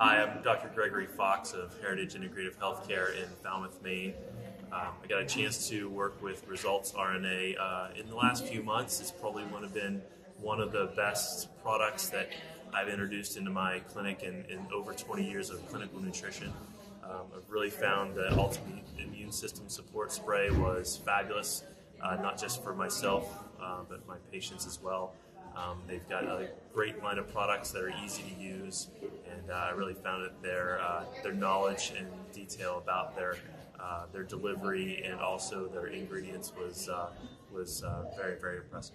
Hi, I'm Dr. Gregory Fox of Heritage Integrative Healthcare in Falmouth, Maine. I got a chance to work with Results RNA in the last few months. It's probably one of the best products that I've introduced into my clinic in over 20 years of clinical nutrition. I've really found that ultimate immune system support spray was fabulous, not just for myself, but my patients as well. They've got a great line of products that are easy to use, and I really found that their knowledge and detail about their delivery and also their ingredients was very, very impressive.